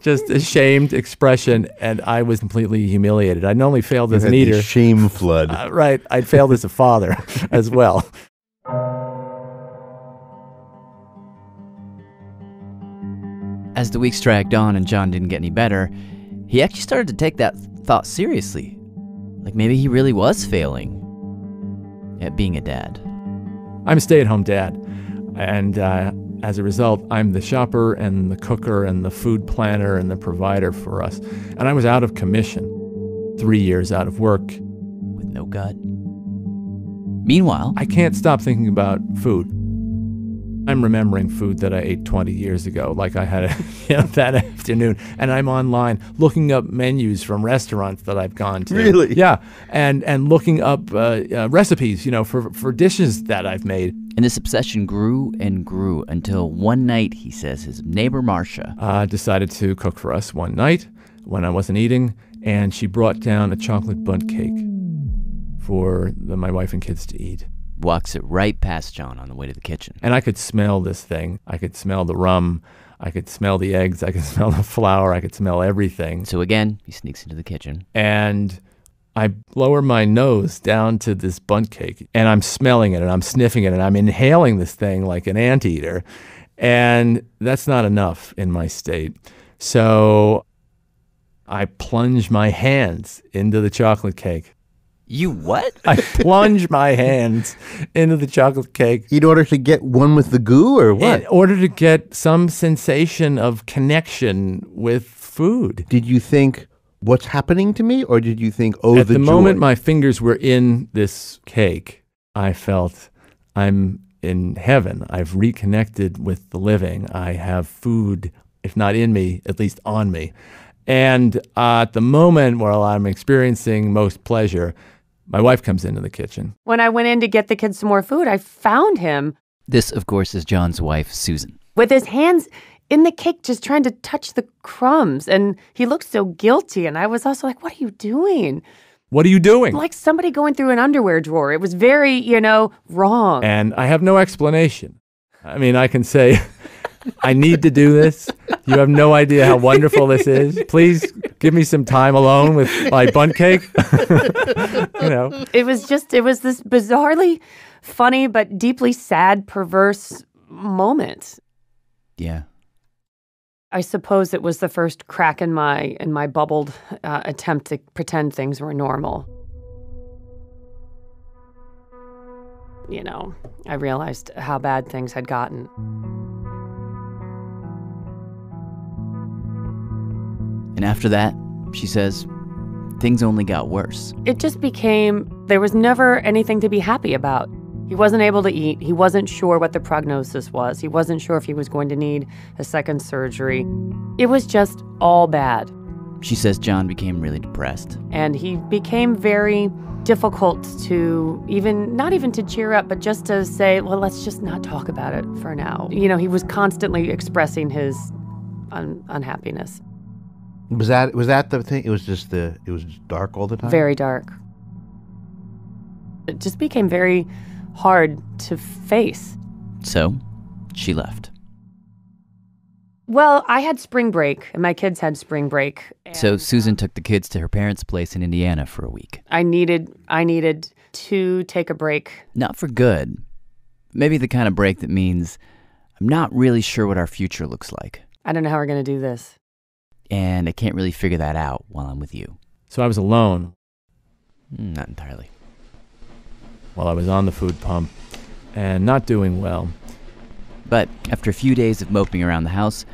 just ashamed expression, and I was completely humiliated. I not only failed as an eater. Shame flood. Uh, right. I failed as a father as well. As the weeks dragged on and John didn't get any better, he actually started to take that thought seriously. Like maybe he really was failing at being a dad. I'm a stay-at-home dad. And uh, as a result, I'm the shopper and the cooker and the food planner and the provider for us. And I was out of commission, three years out of work. With no gut. Meanwhile, I can't stop thinking about food. I'm remembering food that I ate twenty years ago, like I had you know, that afternoon. And I'm online looking up menus from restaurants that I've gone to. Really? Yeah. And, and looking up uh, uh, recipes, you know, for, for dishes that I've made. And this obsession grew and grew until one night, he says, his neighbor Marcia uh, decided to cook for us one night when I wasn't eating, and she brought down a chocolate bundt cake for the, my wife and kids to eat. Walks it right past John on the way to the kitchen. And I could smell this thing. I could smell the rum. I could smell the eggs. I could smell the flour. I could smell everything. So again, he sneaks into the kitchen. And I lower my nose down to this bundt cake, and I'm smelling it, and I'm sniffing it, and I'm inhaling this thing like an anteater. And that's not enough in my state. So I plunge my hands into the chocolate cake. You what? I plunge my hands into the chocolate cake. In order to get one with the goo or what? In order to get some sensation of connection with food. Did you think... what's happening to me, or did you think, oh, the joy? At the moment my fingers were in this cake, I felt I'm in heaven. I've reconnected with the living. I have food, if not in me, at least on me. And uh, at the moment while I'm experiencing most pleasure, my wife comes into the kitchen. When I went in to get the kids some more food, I found him. This, of course, is John's wife, Susan. With his hands in the cake, just trying to touch the crumbs. And he looked so guilty. And I was also like, what are you doing? What are you doing? Like somebody going through an underwear drawer. It was very, you know, wrong. And I have no explanation. I mean, I can say, I need to do this. You have no idea how wonderful this is. Please give me some time alone with my bundt cake. You know. It was just, it was this bizarrely funny but deeply sad, perverse moment. Yeah. I suppose it was the first crack in my in my bubbled uh, attempt to pretend things were normal. You know, I realized how bad things had gotten. And after that, she says, things only got worse. It just became, there was never anything to be happy about. He wasn't able to eat. He wasn't sure what the prognosis was. He wasn't sure if he was going to need a second surgery. It was just all bad. She says John became really depressed. And he became very difficult to even, not even to cheer up, but just to say, well, let's just not talk about it for now. You know, he was constantly expressing his un- unhappiness. Was that was that the thing? It was just the, it was dark all the time? Very dark. It just became very hard to face. So she left. Well, I had spring break, and my kids had spring break. So Susan took the kids to her parents' place in Indiana for a week. I needed, I needed to take a break. Not for good. Maybe the kind of break that means, I'm not really sure what our future looks like. I don't know how we're going to do this. And I can't really figure that out while I'm with you. So I was alone. Not entirely. While I was on the food pump and not doing well. But after a few days of moping around the house,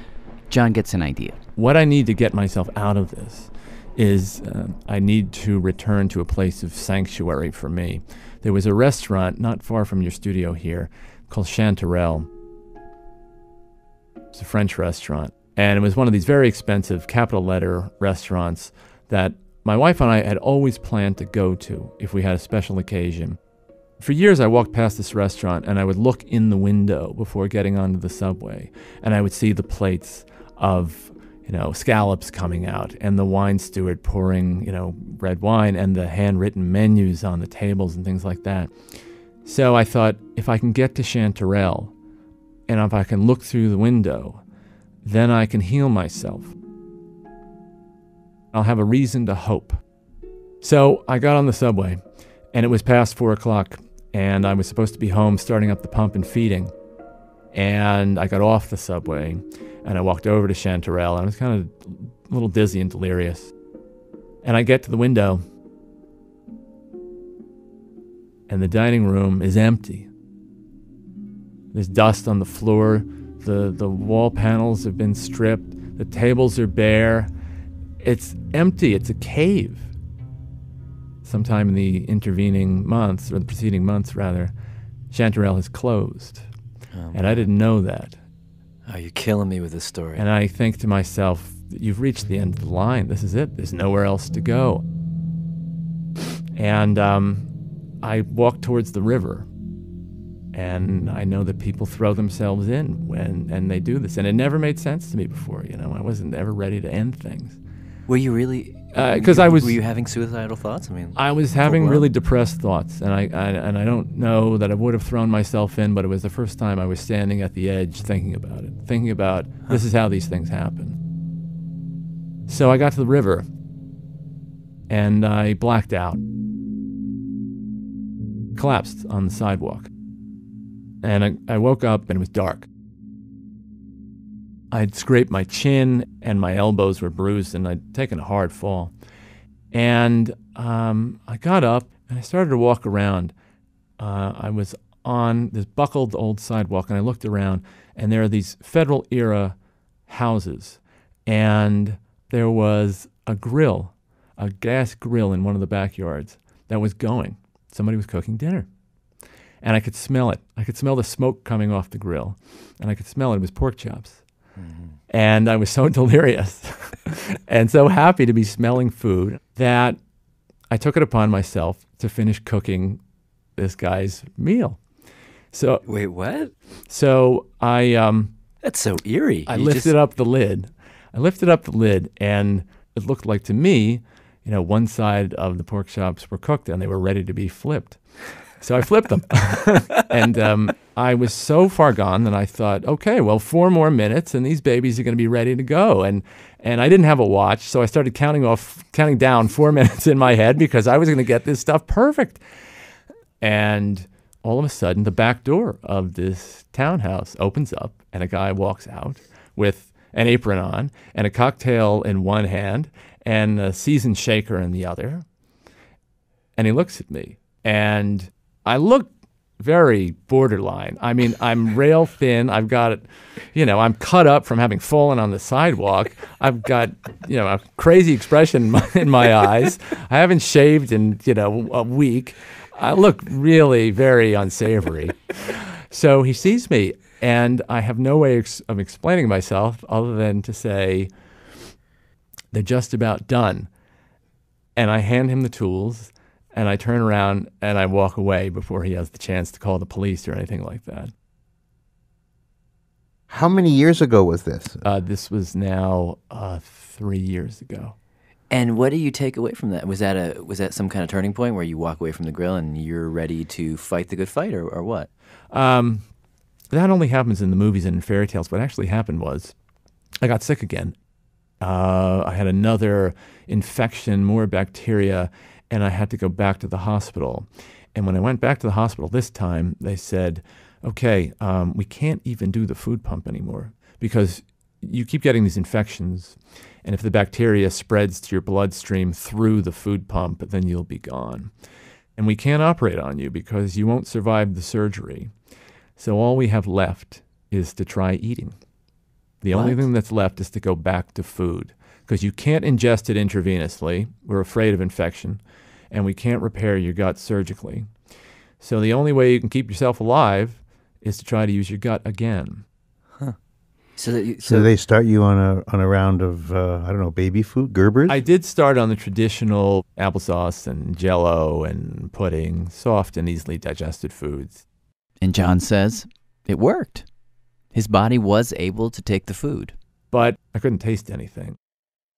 John gets an idea. What I need to get myself out of this is uh, I need to return to a place of sanctuary for me. There was a restaurant not far from your studio here called Chanterelle. It's a French restaurant. And it was one of these very expensive capital letter restaurants that my wife and I had always planned to go to if we had a special occasion. For years, I walked past this restaurant, and I would look in the window before getting onto the subway, and I would see the plates of, you know, scallops coming out, and the wine steward pouring, you know, red wine, and the handwritten menus on the tables and things like that. So I thought, if I can get to Chanterelle, and if I can look through the window, then I can heal myself. I'll have a reason to hope. So I got on the subway, and it was past four o'clock. And I was supposed to be home starting up the pump and feeding. And I got off the subway, and I walked over to Chanterelle, and I was kind of a little dizzy and delirious. And I get to the window, and the dining room is empty. There's dust on the floor, the, the wall panels have been stripped, the tables are bare. It's empty, it's a cave. Sometime in the intervening months, or the preceding months, rather, Chanterelle has closed. Oh, and I didn't know that. Oh, you're killing me with this story. And I think to myself, you've reached the end of the line. This is it. There's nowhere else to go. And um, I walk towards the river. And I know that people throw themselves in when and they do this. And it never made sense to me before. You know, I wasn't ever ready to end things. Were you really... Because uh, I was. Were you having suicidal thoughts? I mean, I was having really depressed thoughts, and I, I and I don't know that I would have thrown myself in, but it was the first time I was standing at the edge, thinking about it, thinking about huh. This is how these things happen. So I got to the river, and I blacked out, collapsed on the sidewalk, and I, I woke up, and it was dark. I'd scraped my chin, and my elbows were bruised, and I'd taken a hard fall. And um, I got up, and I started to walk around. Uh, I was on this buckled old sidewalk, and I looked around, and there are these Federal-era houses. And there was a grill, a gas grill in one of the backyards that was going. Somebody was cooking dinner. And I could smell it. I could smell the smoke coming off the grill. And I could smell it. It was pork chops. Mm-hmm. And I was so delirious and so happy to be smelling food that I took it upon myself to finish cooking this guy's meal. So wait, what? So I um, that's so eerie. I you lifted just... up the lid. I lifted up the lid, and it looked like to me, you know, one side of the pork chops were cooked and they were ready to be flipped. So I flipped them. And um, I was so far gone that I thought, okay, well, four more minutes and these babies are going to be ready to go. And and I didn't have a watch, so I started counting off, counting down four minutes in my head because I was going to get this stuff perfect. And all of a sudden the back door of this townhouse opens up and a guy walks out with an apron on and a cocktail in one hand and a seasoned shaker in the other. And he looks at me. And I look very borderline. I mean, I'm rail thin. I've got, you know, I'm cut up from having fallen on the sidewalk. I've got, you know, a crazy expression in my, in my eyes. I haven't shaved in, you know, a week. I look really very unsavory. So he sees me, and I have no way ex- of explaining myself other than to say, they're just about done. And I hand him the tools, and I turn around, and I walk away before he has the chance to call the police or anything like that. How many years ago was this? Uh, this was now uh, three years ago. And what do you take away from that? Was that a was that some kind of turning point where you walk away from the grill and you're ready to fight the good fight, or, or what? Um, that only happens in the movies and in fairy tales. What actually happened was I got sick again. Uh, I had another infection, more bacteria, and I had to go back to the hospital. And when I went back to the hospital this time, they said, okay, um, we can't even do the food pump anymore because you keep getting these infections, and if the bacteria spreads to your bloodstream through the food pump, then you'll be gone. And we can't operate on you because you won't survive the surgery. So all we have left is to try eating. The what? Only thing that's left is to go back to food because you can't ingest it intravenously. We're afraid of infection, and we can't repair your gut surgically. So the only way you can keep yourself alive is to try to use your gut again. Huh. So, that you, so, so they start you on a on a round of, uh, I don't know, baby food, Gerber's? I did start on the traditional applesauce and Jell-O and pudding, soft and easily digested foods. And John says it worked. His body was able to take the food. But I couldn't taste anything.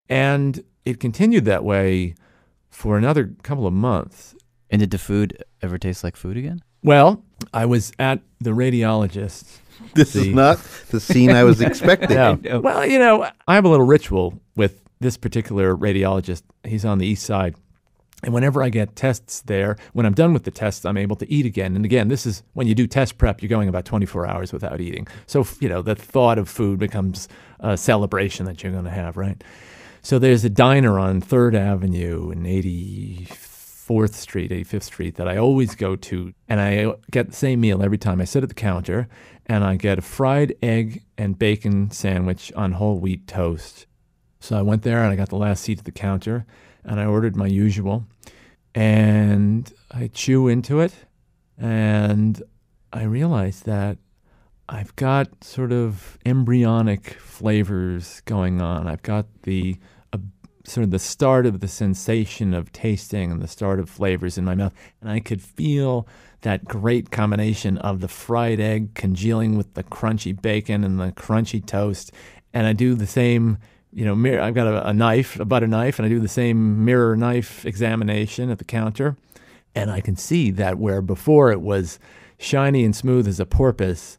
And it continued that way for another couple of months. And did the food ever taste like food again? Well, I was at the radiologist. This the, is not the scene I was expecting. No. No. Well, you know, I have a little ritual with this particular radiologist. He's on the east side. And whenever I get tests there, when I'm done with the tests, I'm able to eat again. And again, this is when you do test prep, you're going about twenty-four hours without eating. So, you know, the thought of food becomes a celebration that you're going to have, right? So there's a diner on third avenue and eighty-fourth street, eighty-fifth street that I always go to, and I get the same meal every time. I sit at the counter, and I get a fried egg and bacon sandwich on whole wheat toast. So I went there, and I got the last seat at the counter, and I ordered my usual, and I chew into it, and I realized that I've got sort of embryonic flavors going on. I've got the uh, sort of the start of the sensation of tasting and the start of flavors in my mouth. And I could feel that great combination of the fried egg congealing with the crunchy bacon and the crunchy toast. And I do the same, you know, mir- I've got a, a knife, a butter knife, and I do the same mirror knife examination at the counter. And I can see that where before it was shiny and smooth as a porpoise,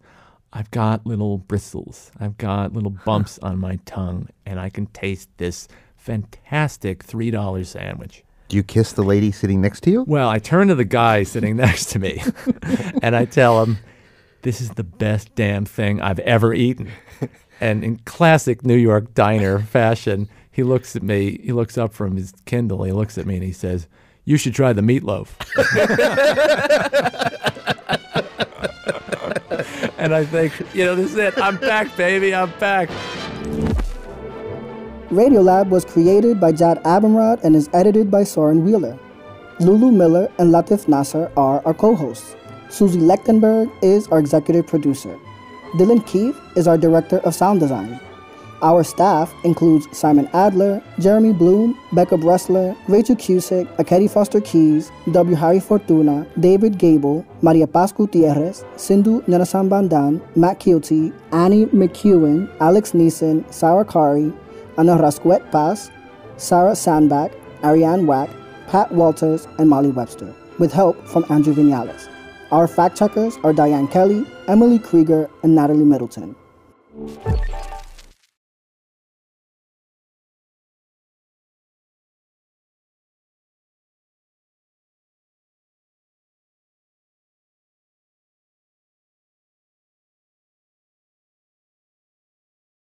I've got little bristles, I've got little bumps on my tongue, and I can taste this fantastic three dollar sandwich. Do you kiss the lady sitting next to you? Well, I turn to the guy sitting next to me, and I tell him, this is the best damn thing I've ever eaten. And in classic New York diner fashion, he looks at me, he looks up from his Kindle, he looks at me and he says, you should try the meatloaf. And I think, you know, this is it. I'm back, baby. I'm back. Radiolab was created by Jad Abumrad and is edited by Soren Wheeler. Lulu Miller and Latif Nasser are our co-hosts. Susie Lechtenberg is our executive producer. Dylan Keefe is our director of sound design. Our staff includes Simon Adler, Jeremy Bloom, Becca Bressler, Rachel Cusick, Aketi Foster-Keys, W. Harry Fortuna, David Gable, Maria Paz Gutierrez, Sindhu Narasimhandan, Matt Keelty, Annie McEwen, Alex Neeson, Sarah Kari, Ana Rasquet Paz, Sarah Sandback, Ariane Wack, Pat Walters, and Molly Webster, with help from Andrew Vinales. Our fact-checkers are Diane Kelly, Emily Krieger, and Natalie Middleton.